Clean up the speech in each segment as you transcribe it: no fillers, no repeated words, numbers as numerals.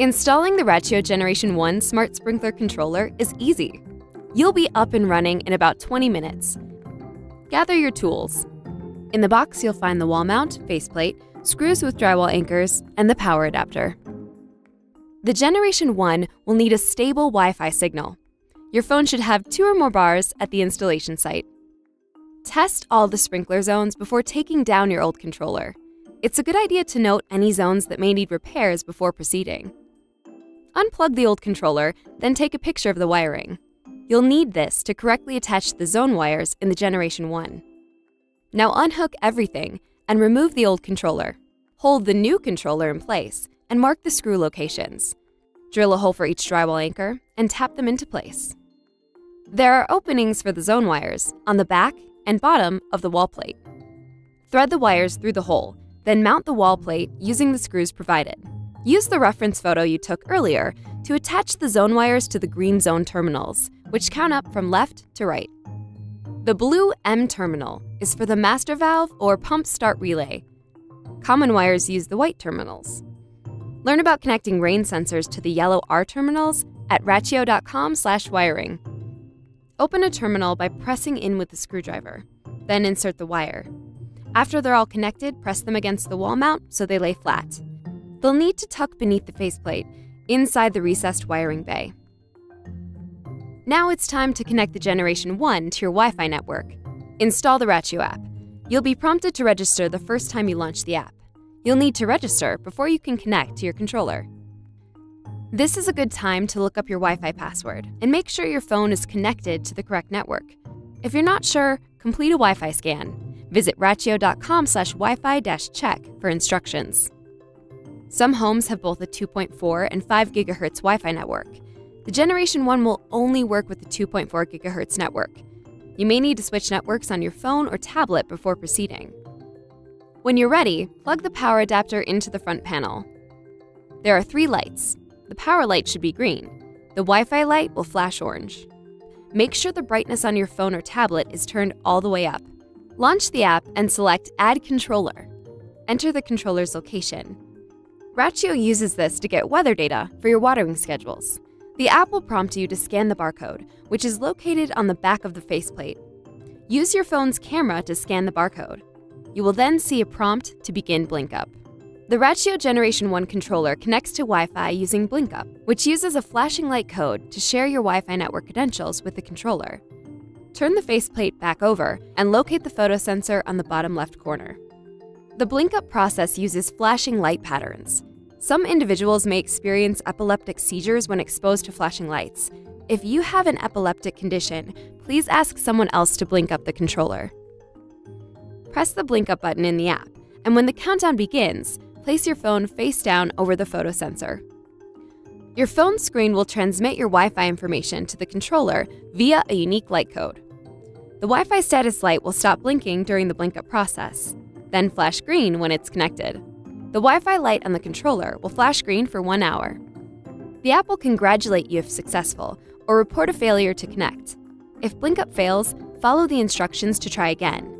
Installing the Rachio Generation 1 Smart Sprinkler Controller is easy. You'll be up and running in about 20 minutes. Gather your tools. In the box, you'll find the wall mount, faceplate, screws with drywall anchors, and the power adapter. The Generation 1 will need a stable Wi-Fi signal. Your phone should have 2 or more bars at the installation site. Test all the sprinkler zones before taking down your old controller. It's a good idea to note any zones that may need repairs before proceeding. Unplug the old controller, then take a picture of the wiring. You'll need this to correctly attach the zone wires in the Generation 1. Now unhook everything and remove the old controller. Hold the new controller in place and mark the screw locations. Drill a hole for each drywall anchor and tap them into place. There are openings for the zone wires on the back and bottom of the wall plate. Thread the wires through the hole, then mount the wall plate using the screws provided. Use the reference photo you took earlier to attach the zone wires to the green zone terminals, which count up from left to right. The blue M terminal is for the master valve or pump start relay. Common wires use the white terminals. Learn about connecting rain sensors to the yellow R terminals at rachio.com/wiring. Open a terminal by pressing in with the screwdriver, then insert the wire. After they're all connected, press them against the wall mount so they lay flat. They'll need to tuck beneath the faceplate, inside the recessed wiring bay. Now it's time to connect the Generation 1 to your Wi-Fi network. Install the Rachio app. You'll be prompted to register the first time you launch the app. You'll need to register before you can connect to your controller. This is a good time to look up your Wi-Fi password and make sure your phone is connected to the correct network. If you're not sure, complete a Wi-Fi scan. Visit rachio.com/wifi-check for instructions. Some homes have both a 2.4 and 5 GHz Wi-Fi network. The Generation 1 will only work with the 2.4 GHz network. You may need to switch networks on your phone or tablet before proceeding. When you're ready, plug the power adapter into the front panel. There are 3 lights. The power light should be green. The Wi-Fi light will flash orange. Make sure the brightness on your phone or tablet is turned all the way up. Launch the app and select Add Controller. Enter the controller's location. Rachio uses this to get weather data for your watering schedules. The app will prompt you to scan the barcode, which is located on the back of the faceplate. Use your phone's camera to scan the barcode. You will then see a prompt to begin BlinkUp. The Rachio Generation 1 controller connects to Wi-Fi using BlinkUp, which uses a flashing light code to share your Wi-Fi network credentials with the controller. Turn the faceplate back over and locate the photo sensor on the bottom left corner. The BlinkUp process uses flashing light patterns. Some individuals may experience epileptic seizures when exposed to flashing lights. If you have an epileptic condition, please ask someone else to blink up the controller. Press the BlinkUp button in the app, and when the countdown begins, place your phone face down over the photo sensor. Your phone screen will transmit your Wi-Fi information to the controller via a unique light code. The Wi-Fi status light will stop blinking during the BlinkUp process, then flash green when it's connected. The Wi-Fi light on the controller will flash green for 1 hour. The app will congratulate you if successful or report a failure to connect. If BlinkUp fails, follow the instructions to try again.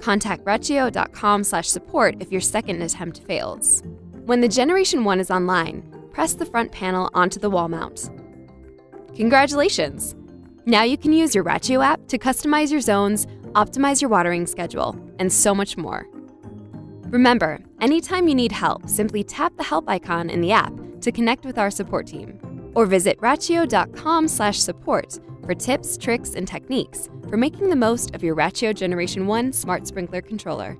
Contact rachio.com/support if your second attempt fails. When the Generation 1 is online, press the front panel onto the wall mount. Congratulations! Now you can use your Rachio app to customize your zones, optimize your watering schedule, and so much more. Remember, anytime you need help, simply tap the help icon in the app to connect with our support team, or visit rachio.com/support for tips, tricks, and techniques for making the most of your Rachio Generation 1 Smart Sprinkler Controller.